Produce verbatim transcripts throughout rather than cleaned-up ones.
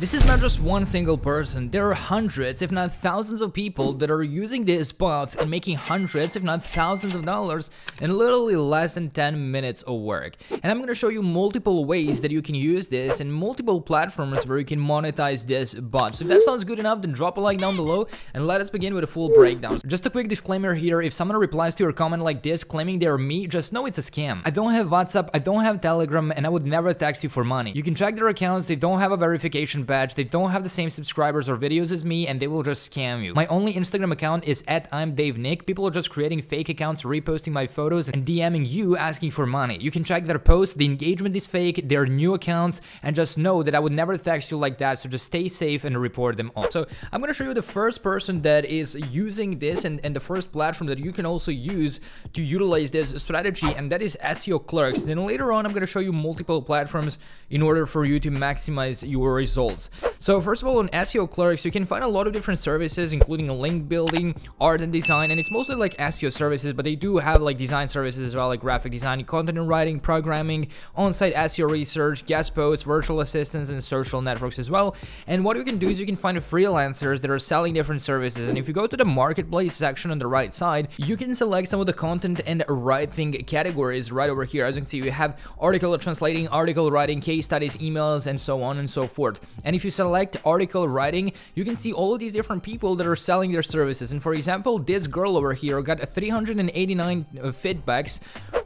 This is not just one single person, there are hundreds if not thousands of people that are using this path and making hundreds if not thousands of dollars in literally less than ten minutes of work. And I'm going to show you multiple ways that you can use this and multiple platforms where you can monetize this bot. So if that sounds good enough, then drop a like down below and let us begin with a full breakdown. Just a quick disclaimer here, if someone replies to your comment like this claiming they are me, just know it's a scam. I don't have WhatsApp, I don't have Telegram, and I would never text you for money. You can check their accounts, they don't have a verification badge, they don't have the same subscribers or videos as me, and they will just scam you. My only Instagram account is at I'm Dave Nick. People are just creating fake accounts, reposting my photos and DMing you asking for money. You can check their posts, the engagement is fake, they're new accounts, and just know that I would never text you like that, so just stay safe and report them all. So I'm gonna show you the first person that is using this and, and the first platform that you can also use to utilize this strategy, and that is SEOClerks. Then later on I'm gonna show you multiple platforms in order for you to maximize your results. So first of all, on SEOClerks you can find a lot of different services including link building, art and design, and it's mostly like S E O services, but they do have like design services as well, like graphic design, content and writing, programming, on-site S E O research, guest posts, virtual assistants, and social networks as well. And what you can do is you can find freelancers that are selling different services, and if you go to the marketplace section on the right side you can select some of the content and writing categories right over here. As you can see, you have article translating, article writing, case studies, emails, and so on and so forth. And if you select article writing you can see all of these different people that are selling their services, and for example this girl over here got three hundred eighty-nine feedbacks,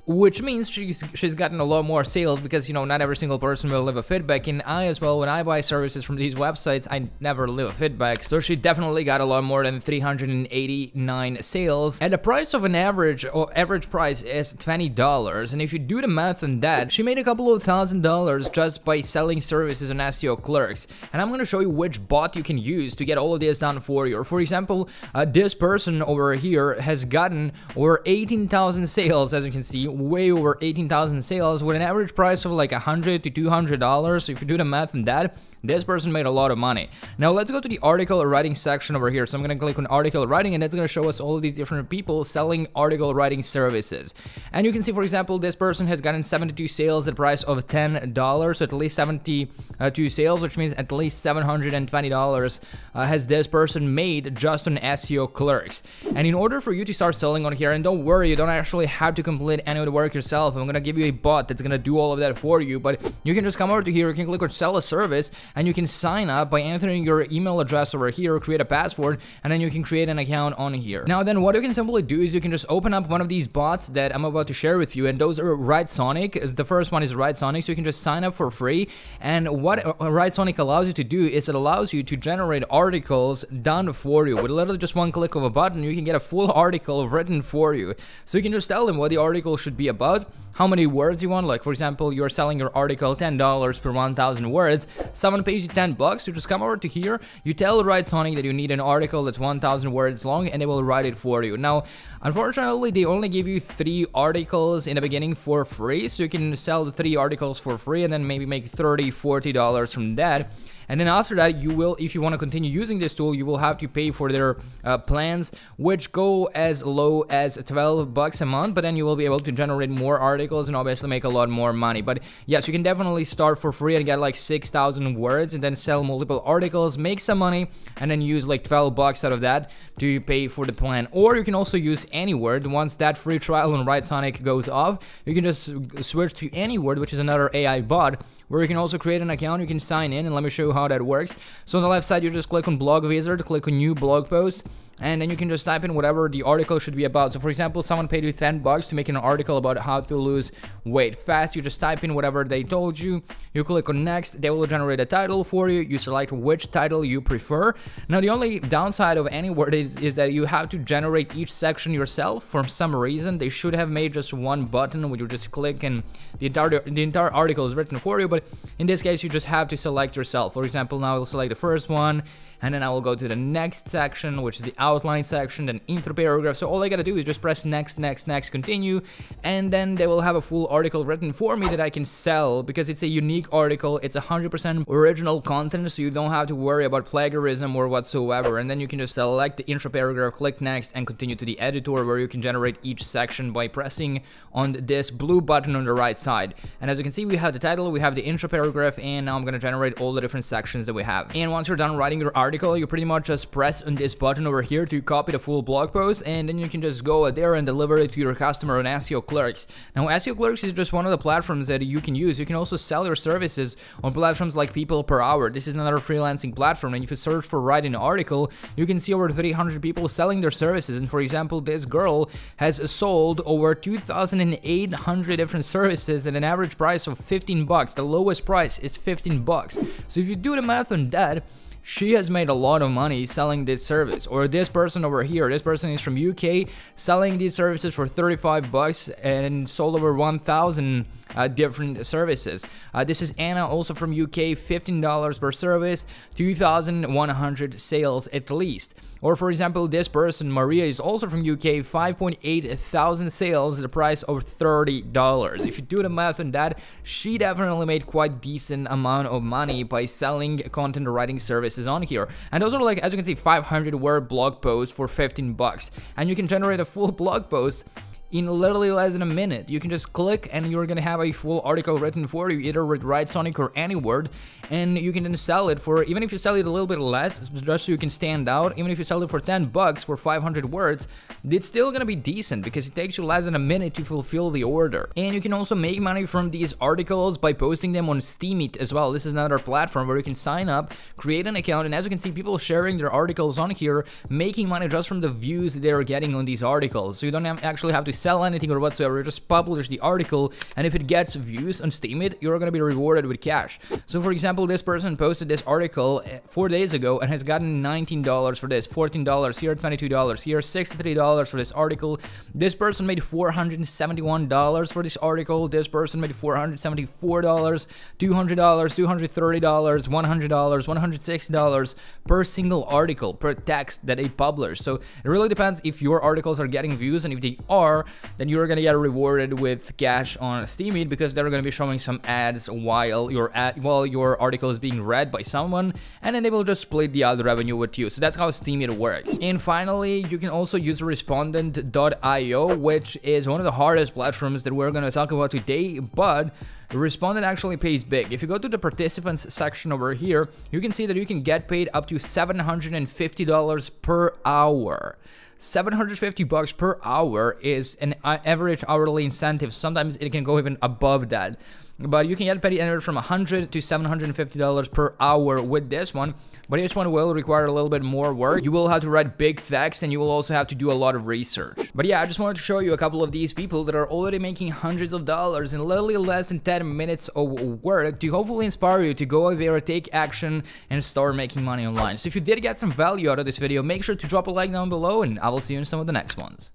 which means she's she's gotten a lot more sales, because you know not every single person will leave a feedback, and I as well, when I buy services from these websites I never leave a feedback, so she definitely got a lot more than three hundred eighty-nine sales. And the price of an average or average price is twenty dollars, and if you do the math on that she made a couple of thousand dollars just by selling services on SEOClerks. And I'm going to show you which bot you can use to get all of this done for you. For example, uh, this person over here has gotten over eighteen thousand sales, as you can see, way over eighteen thousand sales with an average price of like one hundred to two hundred dollars. So if you do the math on that, this person made a lot of money. Now let's go to the article writing section over here. So I'm gonna click on article writing, and it's gonna show us all of these different people selling article writing services. And you can see, for example, this person has gotten seventy-two sales at a price of ten dollars, so at least seventy-two sales, which means at least seven hundred twenty dollars uh, has this person made just on SEOClerks. And in order for you to start selling on here, and don't worry, you don't actually have to complete any of the work yourself. I'm gonna give you a bot that's gonna do all of that for you, but you can just come over to here, you can click on sell a service, and you can sign up by entering your email address over here, create a password, and then you can create an account on here. Now then what you can simply do is you can just open up one of these bots that I'm about to share with you, and those are Writesonic. The first one is Writesonic, so you can just sign up for free, and what Writesonic allows you to do is it allows you to generate articles done for you. With literally just one click of a button you can get a full article written for you. So you can just tell them what the article should be about, how many words you want. Like for example, you're selling your article ten dollars per one thousand words, someone pays you ten bucks, you just come over to here, you tell Writesonic that you need an article that's one thousand words long, and they will write it for you. Now unfortunately they only give you three articles in the beginning for free, so you can sell the three articles for free and then maybe make thirty, forty dollars from that. And then after that you will, if you want to continue using this tool, you will have to pay for their uh, plans, which go as low as twelve bucks a month, but then you will be able to generate more articles and obviously make a lot more money. But yes, you can definitely start for free and get like six thousand words and then sell multiple articles, make some money, and then use like twelve bucks out of that to pay for the plan. Or you can also use Anyword. Once that free trial on Writesonic goes off, you can just switch to Anyword, which is another A I bot, where you can also create an account, you can sign in, and let me show you how that works. So on the left side you just click on blog wizard, click on new blog post, and then you can just type in whatever the article should be about. So for example, someone paid you ten bucks to make an article about how to lose weight fast. You just type in whatever they told you, you click on next, they will generate a title for you, you select which title you prefer. Now the only downside of Anyword is, is that you have to generate each section yourself. For some reason they should have made just one button where you just click and the entire the entire article is written for you, but in this case you just have to select yourself. For example, now I'll select the first one, and then I will go to the next section, which is the outline section, then intro paragraph. So all I gotta do is just press next, next, next, continue, and then they will have a full article written for me that I can sell, because it's a unique article, it's one hundred percent original content, so you don't have to worry about plagiarism or whatsoever. And then you can just select the intro paragraph, click next, and continue to the editor, where you can generate each section by pressing on this blue button on the right side. And as you can see, we have the title, we have the intro paragraph, and now I'm gonna generate all the different sections that we have. And once you're done writing your article, you pretty much just press on this button over here to copy the full blog post, and then you can just go there and deliver it to your customer on SEOClerks. Now, SEOClerks is just one of the platforms that you can use. You can also sell your services on platforms like People Per Hour. This is another freelancing platform, and if you search for writing an article, you can see over three hundred people selling their services. And for example, this girl has sold over two thousand eight hundred different services at an average price of fifteen bucks. The lowest price is fifteen bucks. So if you do the math on that, she has made a lot of money selling this service. Or this person over here, this person is from U K, selling these services for thirty-five bucks and sold over one thousand uh, different services. Uh, this is Anna, also from U K, fifteen dollars per service, two thousand one hundred sales at least. Or for example, this person, Maria, is also from U K, five point eight thousand sales at a price of thirty dollars. If you do the math on that, she definitely made quite decent amount of money by selling content writing services on here. And those are, like, as you can see, five hundred word blog posts for fifteen bucks. And you can generate a full blog post in literally less than a minute. You can just click and you're gonna have a full article written for you, either with Writesonic or Anyword, and you can then sell it for, even if you sell it a little bit less, just so you can stand out, even if you sell it for ten bucks for five hundred words, it's still gonna be decent because it takes you less than a minute to fulfill the order. And you can also make money from these articles by posting them on Steemit as well. This is another platform where you can sign up, create an account, and as you can see, people sharing their articles on here, making money just from the views they're getting on these articles. So you don't actually have to sell anything or whatsoever, you just publish the article, and if it gets views on Steemit, you're gonna be rewarded with cash. So for example, this person posted this article four days ago and has gotten nineteen dollars for this, fourteen dollars here, twenty-two dollars here, sixty-three dollars for this article. This person made four hundred seventy-one dollars for this article. This person made four hundred seventy-four dollars, two hundred dollars, two hundred thirty dollars, one hundred dollars, one hundred sixty dollars per single article, per text that they publish. So it really depends if your articles are getting views, and if they are, then you're gonna get rewarded with cash on Steemit, because they're gonna be showing some ads while your ad, while your article is being read by someone, and then they will just split the ad revenue with you. So that's how Steemit works. And finally, you can also use Respondent dot i o, which is one of the hardest platforms that we're gonna talk about today, but Respondent actually pays big. If you go to the participants section over here, you can see that you can get paid up to seven hundred fifty dollars per hour. seven hundred fifty bucks per hour is an average hourly incentive. Sometimes it can go even above that, but you can get paid anywhere from one hundred dollars to seven hundred fifty dollars per hour with this one. But this one will require a little bit more work. You will have to write big facts, and you will also have to do a lot of research. But yeah, I just wanted to show you a couple of these people that are already making hundreds of dollars in literally less than ten minutes of work, to hopefully inspire you to go out there, take action, and start making money online. So if you did get some value out of this video, make sure to drop a like down below, and I will see you in some of the next ones.